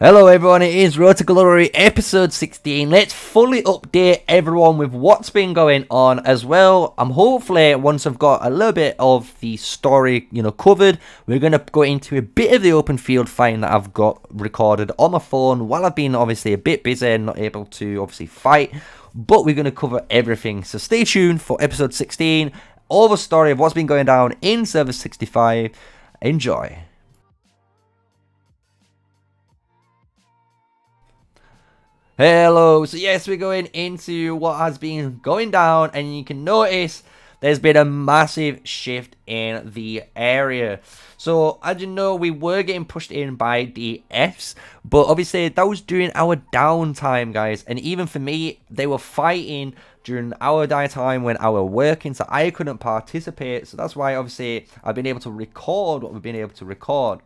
Hello everyone, it is Road to Glory episode 16. Let's fully update everyone with what's been going on as well. Hopefully once I've got a little bit of the story, covered, we're going to go into a bit of the open field fighting that I've got recorded on my phone while I've been obviously a bit busy and not able to obviously fight, but we're going to cover everything. So stay tuned for episode 16, all the story of what's been going down in server 65. Enjoy. Hello, so yes, we're going into what has been going down, and you can notice there's been a massive shift in the area. So as you know, we were getting pushed in by DS, but obviously that was during our downtime, guys, and even for me, they were fighting during our downtime when I were working, so I couldn't participate. So that's why obviously I've been able to record what we've been able to record.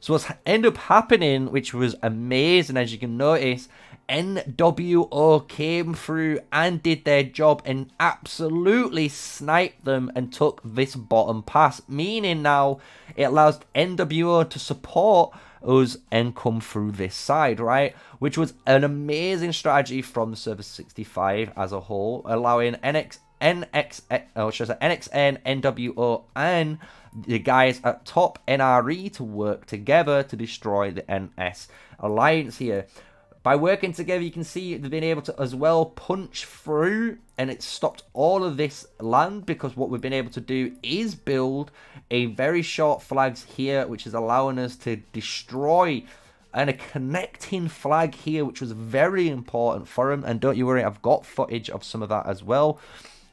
So what's ended up happening, which was amazing, as you can notice, NWO came through and did their job and absolutely sniped them and took this bottom pass, meaning now it allows NWO to support us and come through this side, right? Which was an amazing strategy from server 65 as a whole, allowing NXN, NWO, and the guys at top NRE to work together to destroy the NS alliance here. By working together, you can see they've been able to as well punch through, and it stopped all of this land, because what we've been able to do is build a very short flags here, which is allowing us to destroy, and a connecting flag here, which was very important for him. And don't you worry, I've got footage of some of that as well.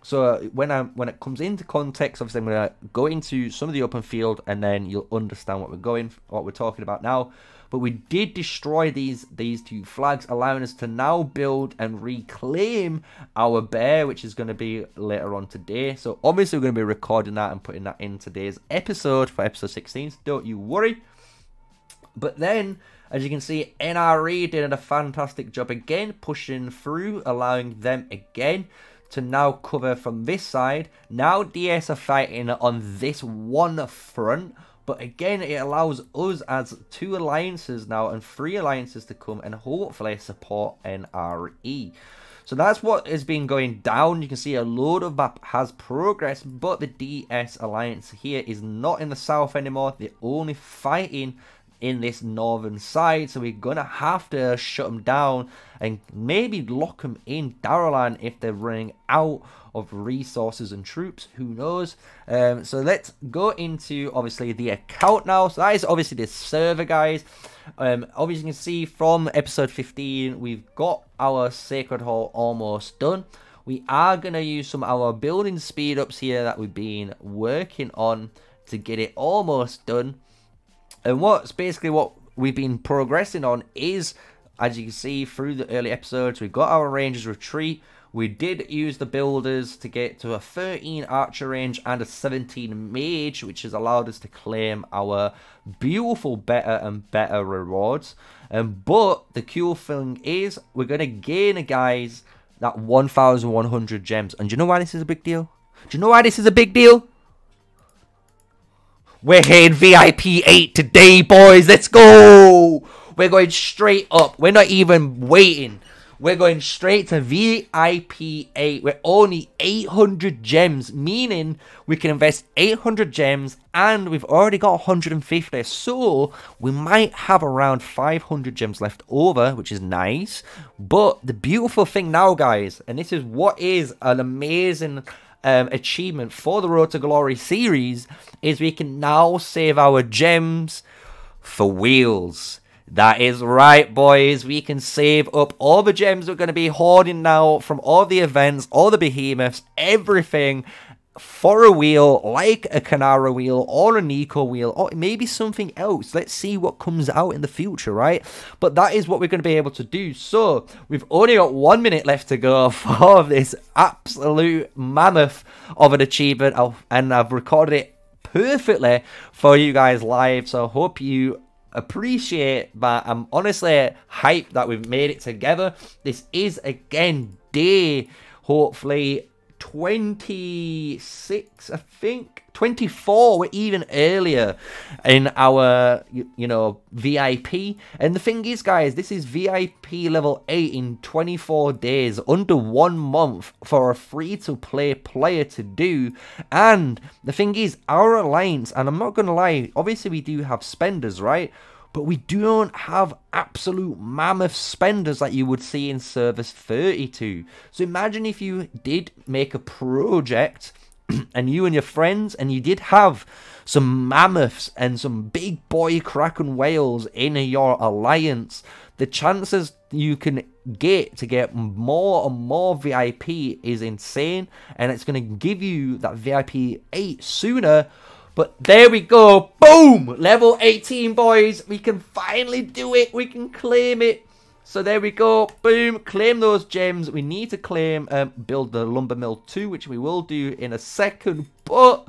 So when it comes into context, obviously I'm going to go into some of the open field, and then you'll understand what we're talking about now. But we did destroy these two flags, allowing us to now build and reclaim our bear, which is going to be later on today. So obviously we're going to be recording that and putting that in today's episode for episode 16, so don't you worry. But then, as you can see, NRE did a fantastic job again, pushing through, allowing them again to now cover from this side. Now DS are fighting on this one front. But again, it allows us as two alliances now and three alliances to come and hopefully support NRE. So that's what has been going down. You can see a load of map has progressed, but the DS alliance here is not in the south anymore. They're only fighting in this northern side, so we're gonna have to shut them down and maybe lock them in Darrowland if they're running out of resources and troops, who knows. So let's go into obviously the account now. So that is obviously the server, guys. Obviously you can see from episode 15 we've got our sacred hall almost done. We are gonna use some of our building speed ups here that we've been working on to get it almost done. And what's basically what we've been progressing on is, as you can see through the early episodes, we've got our Rangers Retreat. We did use the builders to get to a 13 archer range and a 17 mage, which has allowed us to claim our beautiful better and better rewards. But the cool thing is we're going to gain, guys, that 1,100 gems. And do you know why this is a big deal? Do you know why this is a big deal? We're hitting VIP 8 today, boys. Let's go. We're going straight up. We're not even waiting. We're going straight to VIP 8. We're only 800 gems, meaning we can invest 800 gems, and we've already got 150. So we might have around 500 gems left over, which is nice. But the beautiful thing now, guys, and this is what is an amazing achievement for the Road to Glory series, is we can now save our gems for wheels. That is right, boys. We can save up all the gems we're going to be hoarding now from all the events, all the behemoths, everything, for a wheel, like a Kinnara wheel or a Nico wheel, or maybe something else. Let's see what comes out in the future, right? But that is what we're going to be able to do. So we've only got 1 minute left to go for this absolute mammoth of an achievement, and I've recorded it perfectly for you guys live, so I hope you appreciate that. I'm honestly hyped that we've made it together. This is, again, day, hopefully, 26, I think. 24 were even earlier in our, you know, VIP. And the thing is, guys, this is VIP level 8 in 24 days, under 1 month for a free-to-play player to do. And the thing is, our alliance, and I'm not going to lie, obviously we do have spenders, right? But we don't have absolute mammoth spenders like you would see in Service 32. So imagine if you did make a project and you and your friends, and you did have some mammoths and some big boy kraken whales in your alliance, the chances you can get to get more and more VIP is insane, and it's going to give you that VIP 8 sooner. But there we go, boom, level 18, boys. We can finally do it, we can claim it. So there we go, boom, claim those gems. We need to claim, build the lumber mill too, which we will do in a second. But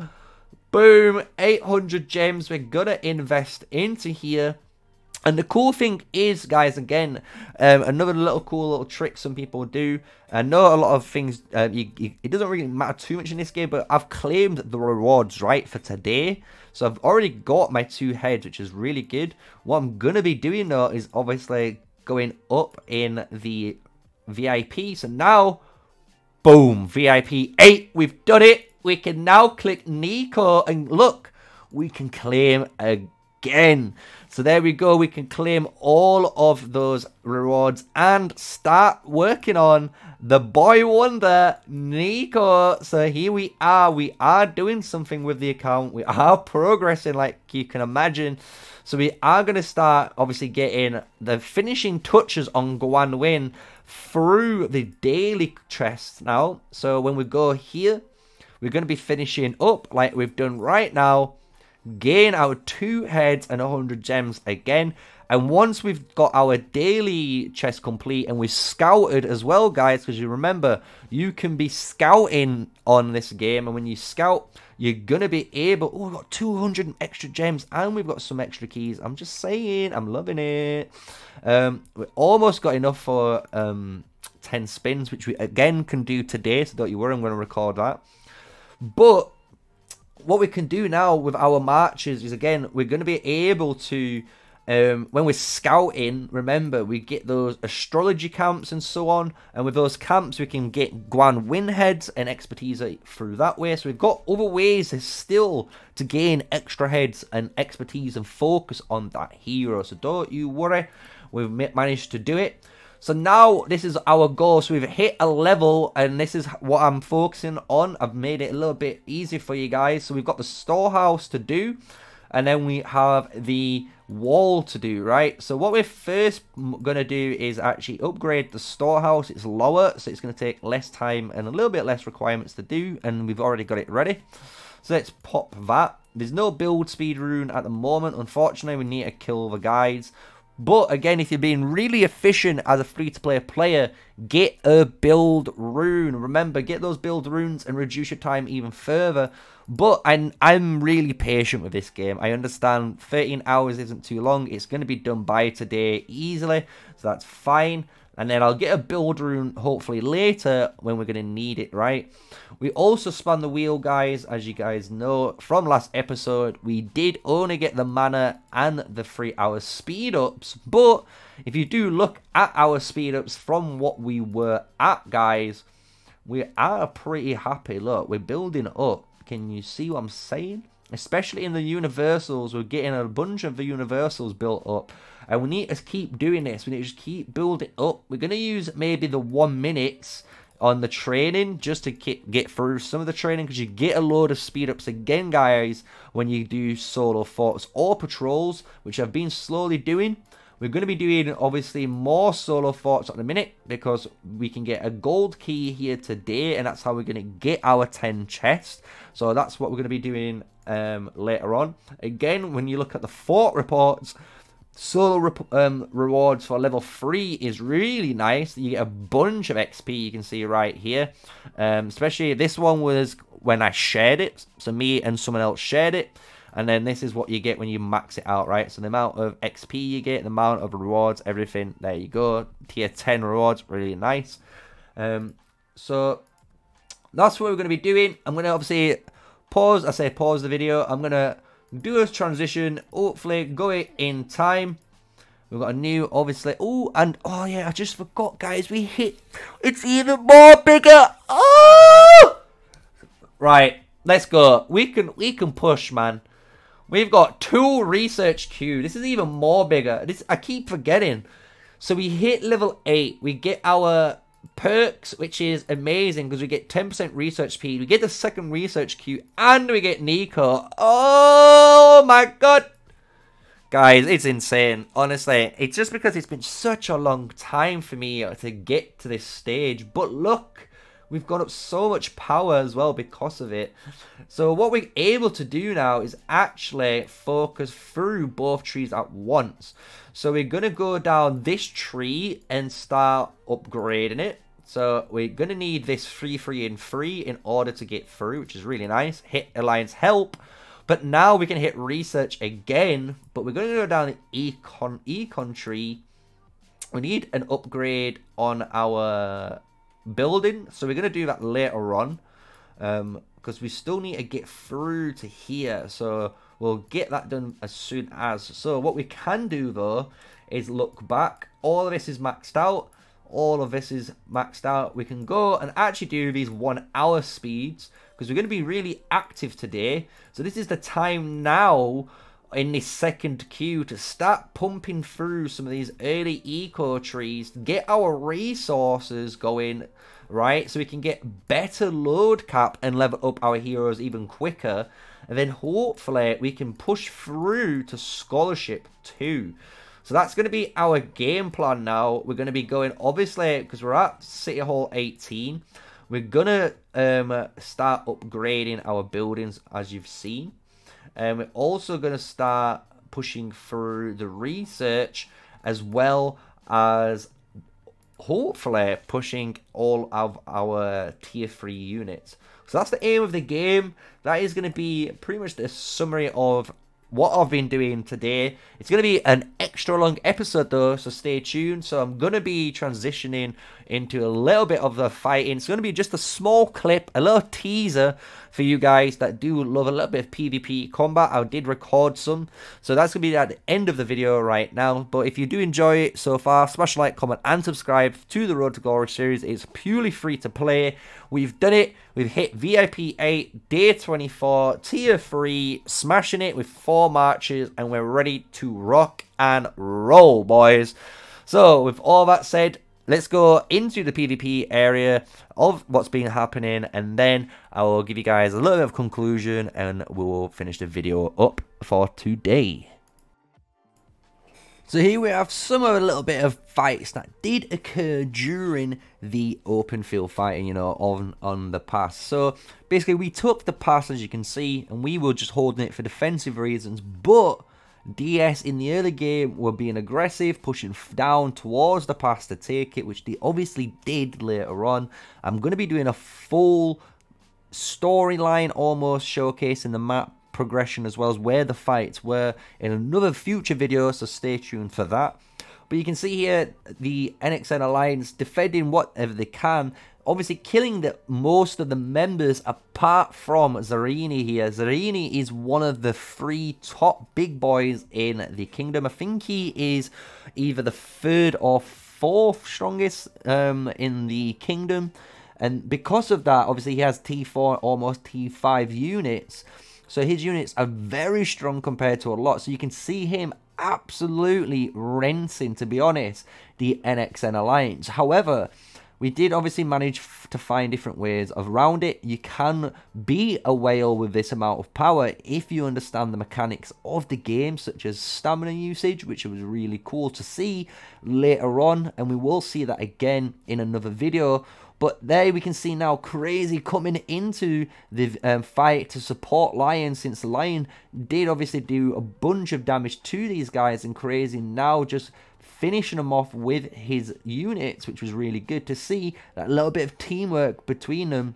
boom, 800 gems we're gonna invest into here. And the cool thing is, guys, again, another little cool little trick some people do. I know a lot of things, it doesn't really matter too much in this game, but I've claimed the rewards, right, for today. So I've already got my 2 heads, which is really good. What I'm going to be doing, though, is obviously going up in the VIP. So now, boom, VIP 8, we've done it. We can now click Nico, and look, we can claim again. So there we go, we can claim all of those rewards and start working on the boy wonder, Nico. So here we are doing something with the account, we are progressing like you can imagine. So we are going to start obviously getting the finishing touches on Guan Win through the daily chests now. So when we go here, we're going to be finishing up like we've done right now. Gain our 2 heads and 100 gems again. And once we've got our daily chest complete and we've scouted as well, guys, because you remember, you can be scouting on this game. And when you scout, you're going to be able... Oh, we've got 200 extra gems and we've got some extra keys. I'm just saying, I'm loving it. We've almost got enough for 10 spins, which we, again, can do today. So don't you worry, I'm going to record that. But what we can do now with our marches is, again, we're going to be able to, when we're scouting, remember, we get those astrology camps and so on. And with those camps, we can get Guan Win heads and expertise through that way. So we've got other ways still to gain extra heads and expertise and focus on that hero. So don't you worry, we've managed to do it. So now this is our goal. So we've hit a level and this is what I'm focusing on. I've made it a little bit easy for you guys. So we've got the storehouse to do and then we have the wall to do, right? So what we're first going to do is actually upgrade the storehouse. It's lower, so it's going to take less time and a little bit less requirements to do, and we've already got it ready. So let's pop that. There's no build speed rune at the moment. Unfortunately, we need to kill the guys. But again, if you're being really efficient as a free-to-play player, get a build rune. Remember, get those build runes and reduce your time even further. But I'm really patient with this game. I understand 13 hours isn't too long. It's going to be done by today easily, so that's fine. And then I'll get a build rune hopefully later when we're going to need it, right? We also spun the wheel, guys. As you guys know from last episode, we did only get the mana and the 3-hour speed ups. But if you do look at our speed ups from what we were at, guys, we are pretty happy. Look, we're building up. Can you see what I'm saying? Especially in the universals, we're getting a bunch of the universals built up. And we need to keep doing this. We need to just keep building up. We're going to use maybe the 1 minute on the training just to get through some of the training, because you get a load of speed ups again, guys, when you do solo forts or patrols, which I've been slowly doing. We're going to be doing obviously more solo forts at the minute because we can get a gold key here today, and that's how we're going to get our 10 chests. So that's what we're going to be doing later on. Again, when you look at the fort reports, solo rewards for level 3 is really nice. You get a bunch of XP, you can see right here. Especially this one was when I shared it. So me and someone else shared it. And then this is what you get when you max it out, right? So the amount of XP you get, the amount of rewards, everything. There you go. Tier 10 rewards, really nice. So that's what we're going to be doing. I'm going to obviously pause. I say pause the video. I'm going to do a transition. Hopefully go it in time. We've got a new, obviously. Oh, and oh yeah, I just forgot, guys. We hit. It's even more bigger. Oh, right. Let's go. We can push, man. We've got 2 research queue. This is even more bigger. This I keep forgetting. So we hit level 8. We get our perks, which is amazing because we get 10% research speed. We get the 2nd research queue, and we get Nico. Oh my god. Guys, it's insane. Honestly, it's just because it's been such a long time for me to get to this stage. But look, we've got up so much power as well because of it. So what we're able to do now is actually focus through both trees at once. So we're going to go down this tree and start upgrading it. So we're going to need this 3, 3, and 3 in order to get through, which is really nice. Hit Alliance Help. But now we can hit research again, but we're going to go down the econ tree. We need an upgrade on our building, so we're going to do that later on because we still need to get through to here. So we'll get that done as soon as. So what we can do though is look back. All of this is maxed out. All of this is maxed out. We can go and actually do these 1 hour speeds, because we're going to be really active today. So this is the time now in this 2nd queue to start pumping through some of these early eco trees, get our resources going, right? So we can get better load cap and level up our heroes even quicker. And then hopefully we can push through to scholarship too. So that's going to be our game plan now. We're going to be going, obviously, because we're at City Hall 18. We're going to start upgrading our buildings, as you've seen. And we're also going to start pushing through the research, as well as hopefully pushing all of our tier 3 units. So that's the aim of the game. That is going to be pretty much the summary of what I've been doing today. It's going to be an extra long episode though, so stay tuned. So I'm going to be transitioning into a little bit of the fighting. It's going to be just a small clip, a little teaser for you guys that do love a little bit of PvP combat. I did record some, so that's going to be at the end of the video right now. But if you do enjoy it so far, smash like, comment and subscribe to the Road to Glory series. It's purely free to play. We've done it. We've hit VIP 8, day 24, tier 3, smashing it with 4 marches, and we're ready to rock and roll, boys. So with all that said, let's go into the PvP area of what's been happening, and then I will give you guys a little bit of conclusion and we'll finish the video up for today. So here we have some of a little bit of fights that did occur during the open field fighting, you know, on the pass. So basically we took the pass, as you can see, and we were just holding it for defensive reasons, but DS in the early game were being aggressive, pushing down towards the pass to take it, which they obviously did later on. I'm going to be doing a full storyline, almost showcasing the map progression as well as where the fights were in another future video, so stay tuned for that. But you can see here the NXN Alliance defending whatever they can, obviously killing most of the members apart from Zarini here. Zarini is one of the 3 top big boys in the kingdom. I think he is either the 3rd or 4th strongest in the kingdom. And because of that, obviously he has T4, almost T5 units. So his units are very strong compared to a lot. So you can see him absolutely rinsing, to be honest, the NXN Alliance. However, we did obviously manage to find different ways around it. You can be a whale with this amount of power if you understand the mechanics of the game, such as stamina usage, which was really cool to see later on. And we will see that again in another video. But there we can see now Crazy coming into the fight to support Lion, since Lion did obviously do a bunch of damage to these guys, and Crazy now just finishing them off with his units, which was really good to see. That little bit of teamwork between them.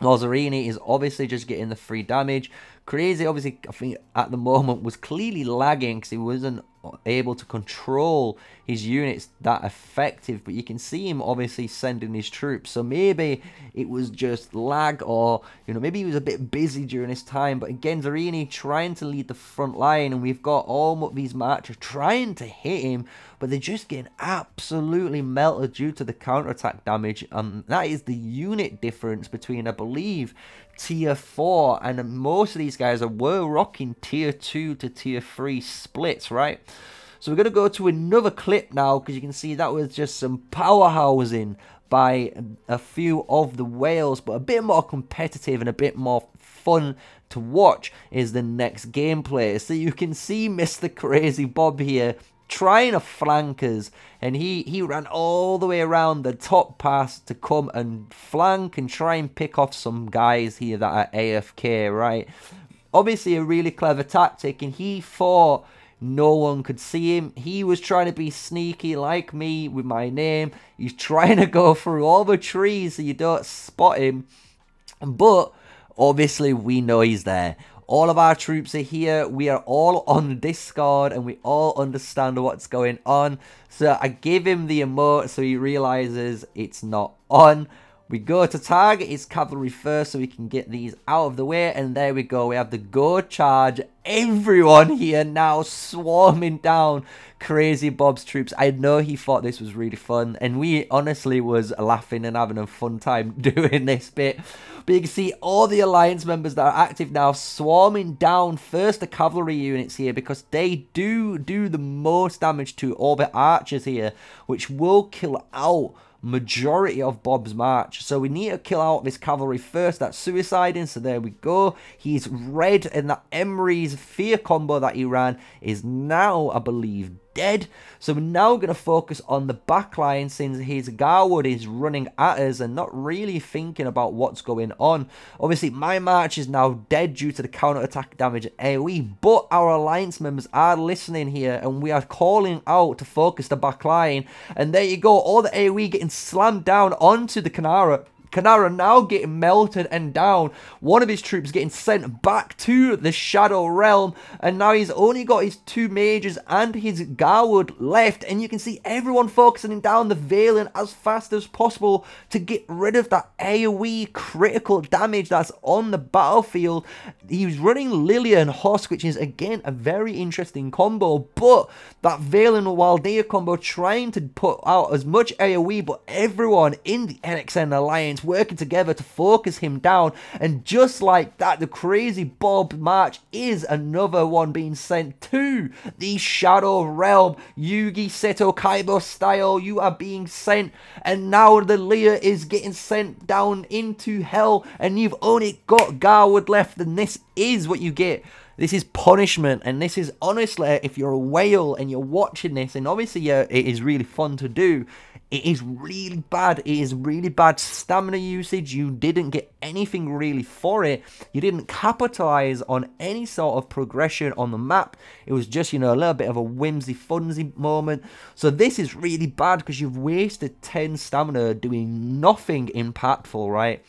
Zarini is obviously just getting the free damage. Crazy, obviously, I think at the moment was clearly lagging because he wasn't able to control his units that effective, but you can see him obviously sending his troops, so maybe it was just lag, or you know, maybe he was a bit busy during his time. But again, Zarini trying to lead the front line, and we've got all these marchers trying to hit him, but they're just getting absolutely melted due to the counter-attack damage, and that is the unit difference between, I believe, tier 4, and most of these guys were rocking tier 2 to tier 3 splits, right? So we're going to go to another clip now, because you can see that was just some powerhousing by a few of the whales, but a bit more competitive and a bit more fun to watch is the next gameplay. So you can see Mr. Crazy Bob here trying to flank us, and he ran all the way around the top pass to come and flank and try and pick off some guys here that are AFK, right? Obviously a really clever tactic, and he thought no one could see him. He was trying to be sneaky like me with my name. He's trying to go through all the trees so you don't spot him, but obviously we know he's there. All of our troops are here, we are all on Discord, and we all understand what's going on. So I give him the emote so he realizes it's not on. We go to target his cavalry first so we can get these out of the way, and there we go, we have the go charge. Everyone here now swarming down Crazy Bob's troops. I know he thought this was really fun, and we honestly was laughing and having a fun time doing this bit. But you can see all the alliance members that are active now swarming down first the cavalry units here, because they do the most damage to all the archers here, which will kill out majority of Bob's march. So we need to kill out this cavalry first that's suiciding. So there we go, he's red, and that Emery's fear combo that he ran is now, I believe, dead. So we're now going to focus on the back line, since his Garwood is running at us and not really thinking about what's going on. Obviously my march is now dead due to the counter attack damage and AoE, but our alliance members are listening here, and we are calling out to focus the back line. And there you go, all the AoE getting slammed down onto the Kinnara. Kinnara now getting melted and down. One of his troops getting sent back to the Shadow Realm, and now he's only got his two mages and his Garwood left, and you can see everyone focusing him down the Valen as fast as possible to get rid of that AoE critical damage that's on the battlefield. He's running Lilian Hosk, which is again a very interesting combo, but that Valen Waldia combo trying to put out as much AoE, but everyone in the NXN Alliance working together to focus him down. And just like that, the Crazy Bob march is another one being sent to the Shadow Realm, Yugi Seto Kaibo style. You are being sent, and now the Leah is getting sent down into hell, and you've only got Garwood left, and this is what you get. This is punishment, and this is honestly, if you're a whale and you're watching this, and obviously it is really fun to do, it is really bad. It is really bad stamina usage. You didn't get anything really for it. You didn't capitalize on any sort of progression on the map. It was just, you know, a little bit of a whimsy funsy moment. So this is really bad because you've wasted 10 stamina doing nothing impactful, right?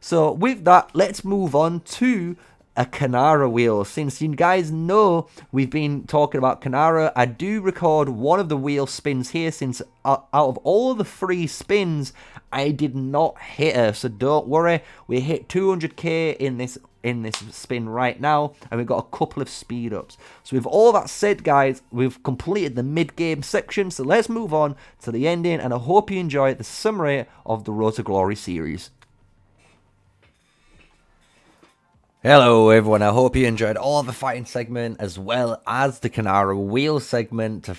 So with that, let's move on to a Kinnara wheel. Since you guys know we've been talking about Kinnara, I do record one of the wheel spins here, since out of all the 3 spins I did not hit her. So don't worry, we hit 200k in this spin right now, and we've got a couple of speed ups. So with all that said, guys, we've completed the mid-game section, so let's move on to the ending, and I hope you enjoy the summary of the Road to Glory series. Hello everyone, I hope you enjoyed all the fighting segment as well as the Kinnara wheel segment to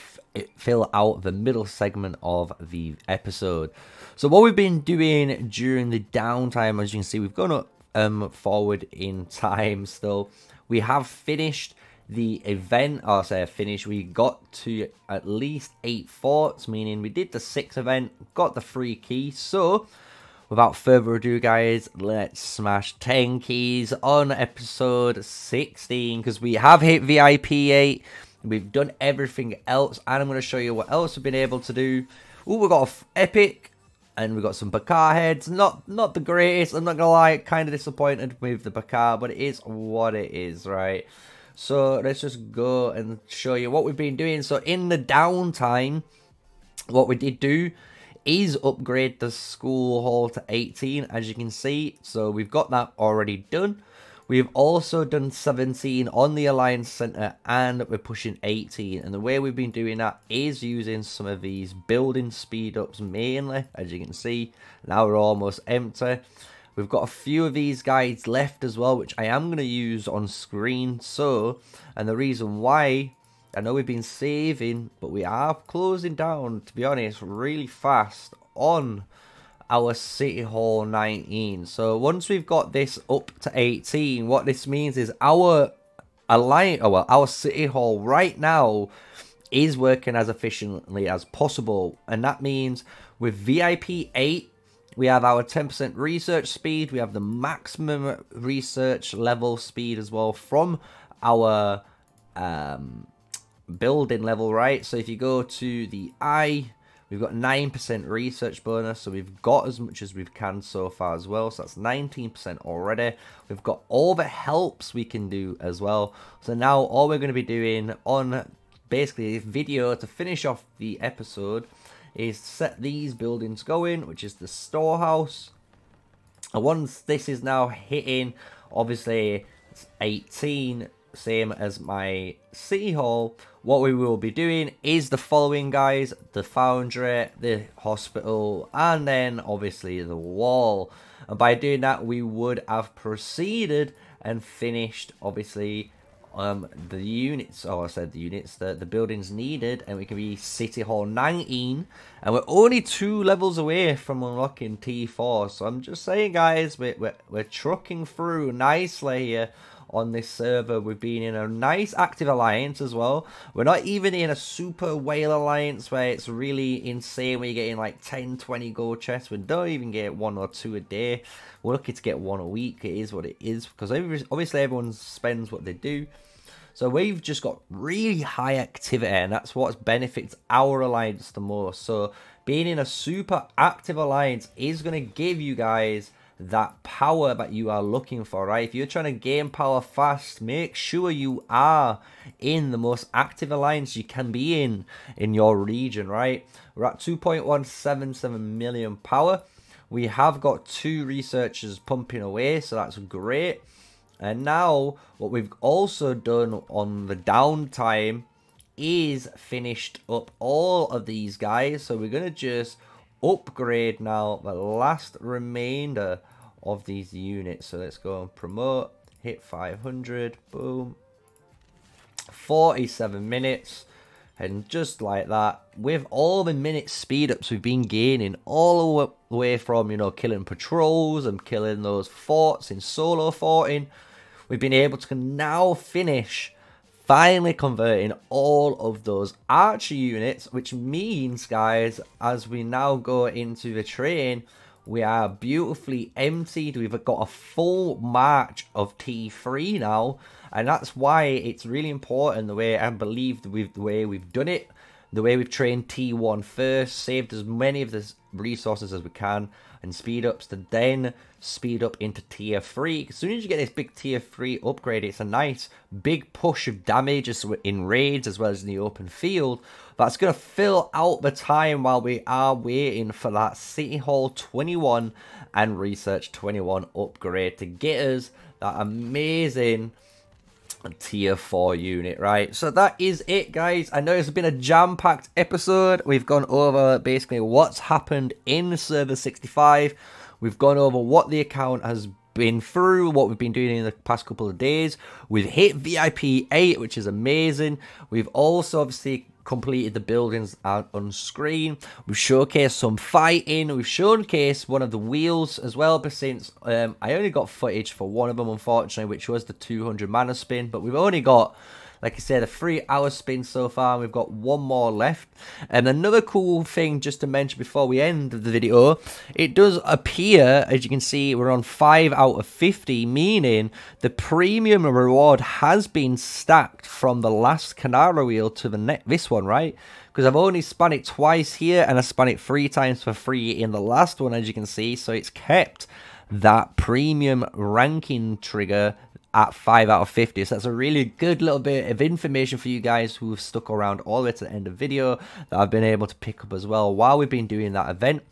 fill out the middle segment of the episode. So what we've been doing during the downtime, as you can see, we've gone up forward in time still. We have finished the event, or say finished, we got to at least 8 forts, meaning we did the 6th event, got the free key. So without further ado, guys, let's smash 10 keys on episode 16, because we have hit VIP 8. We've done everything else, and I'm going to show you what else we've been able to do. Oh, we've got an epic, And we got some Bakar heads. Not the greatest, I'm not gonna lie, kind of disappointed with the Bakar, but it is what it is, right? So let's just go and show you what we've been doing. So in the downtime, what we did do is upgrade the school hall to 18, as you can see. So we've got that already done. We've also done 17 on the Alliance Center, and we're pushing 18. And the way we've been doing that is using some of these building speed ups mainly, as you can see. Now we're almost empty. We've got a few of these guides left as well, which I am going to use on screen. So, and the reason why, I know we've been saving, but we are closing down, to be honest, really fast on our City Hall 19. So once we've got this up to 18, what this means is our alliance, well, our City Hall right now is working as efficiently as possible. And that means with VIP 8, we have our 10% research speed. We have the maximum research level speed as well from our building level, right? So if you go to the I, we've got 9% research bonus, so we've got as much as we can so far as well. So that's 19% already. We've got all the helps we can do as well. So now all we're going to be doing on basically this video to finish off the episode is set these buildings going, which is the storehouse. And once this is now hitting, obviously, it's 18, same as my City Hall, what we will be doing is the following, guys: the foundry, the hospital, and then obviously the wall. And by doing that, we would have proceeded and finished obviously the units, or the buildings needed, and we can be City Hall 19, and we're only 2 levels away from unlocking T4. So I'm just saying, guys, we're trucking through nicely here on this server. We've been in a nice active alliance as well. We're not even in a super whale alliance where it's really insane where you're getting like 10-20 gold chests. We don't even get 1 or 2 a day. We're lucky to get 1 a week. It is what it is, because obviously everyone spends what they do. So we've just got really high activity, and that's what benefits our alliance the most. So being in a super active alliance is going to give you guys that power that you are looking for, right? If you're trying to gain power fast, make sure you are in the most active alliance you can be in your region, right? We're at 2.177 million power. We have got 2 researchers pumping away, so that's great. And now what we've also done on the downtime is finished up all of these guys. So we're going to just upgrade now the last remainder of these units. So let's go and promote, hit 500, boom, 47 minutes. And just like that, with all the minute speed ups we've been gaining all the way from, you know, killing patrols and killing those forts in solo forting, we've been able to now finish finally converting all of those archer units, which means, guys, as we now go into the train, we are beautifully emptied. We've got a full march of T3 now, and that's why it's really important the way I believe with the way we've done it, the way we've trained T1 first, saved as many of the resources as we can, and speed ups to then speed up into tier 3. As soon as you get this big tier 3 upgrade, it's a nice big push of damage in raids as well as in the open field. That's going to fill out the time while we are waiting for that City Hall 21 and Research 21 upgrade to get us that amazing tier 4 unit, right? So that is it, guys. I know it's been a jam-packed episode. We've gone over basically what's happened in server 65. We've gone over what the account has been through, what we've been doing in the past couple of days. We've hit VIP 8, which is amazing. We've also obviously completed the buildings on screen. We've showcased some fighting. We've showcased one of the wheels as well, but since I only got footage for one of them, unfortunately, which was the 200 mana spin, but we've only got Like I said, a 3 hour spin so far. We've got one more left. And another cool thing just to mention before we end the video, it does appear, as you can see, we're on 5 out of 50, meaning the premium reward has been stacked from the last Kinnara wheel to the this one, right? Because I've only spun it twice here, and I spun it 3 times for free in the last one, as you can see. So it's kept that premium ranking trigger at 5 out of 50. So that's a really good little bit of information for you guys who've stuck around all the way to the end of the video that I've been able to pick up as well while we've been doing that event.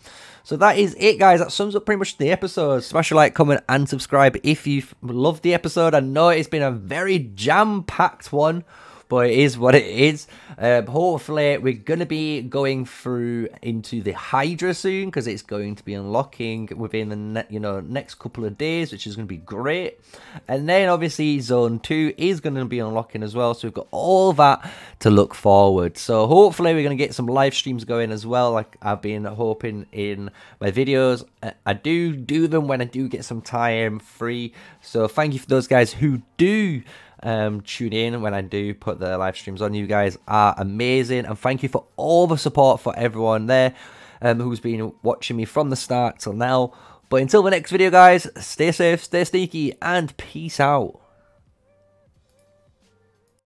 So that is it, guys. That sums up pretty much the episode. Smash a like, comment, and subscribe if you've loved the episode. I know it's been a very jam-packed one, but it is what it is. Hopefully, we're going to be going through into the Hydra soon, because it's going to be unlocking within the next couple of days, which is going to be great. And then, obviously, Zone 2 is going to be unlocking as well, so we've got all that to look forward. So, hopefully, we're going to get some live streams going as well, like I've been hoping in my videos. I do them when I do get some time free. So, thank you for those guys who do tune in when I do put the live streams on. You guys are amazing, and thank you for all the support for everyone there who's been watching me from the start till now. But until the next video, guys, stay safe, stay sneaky, and peace out.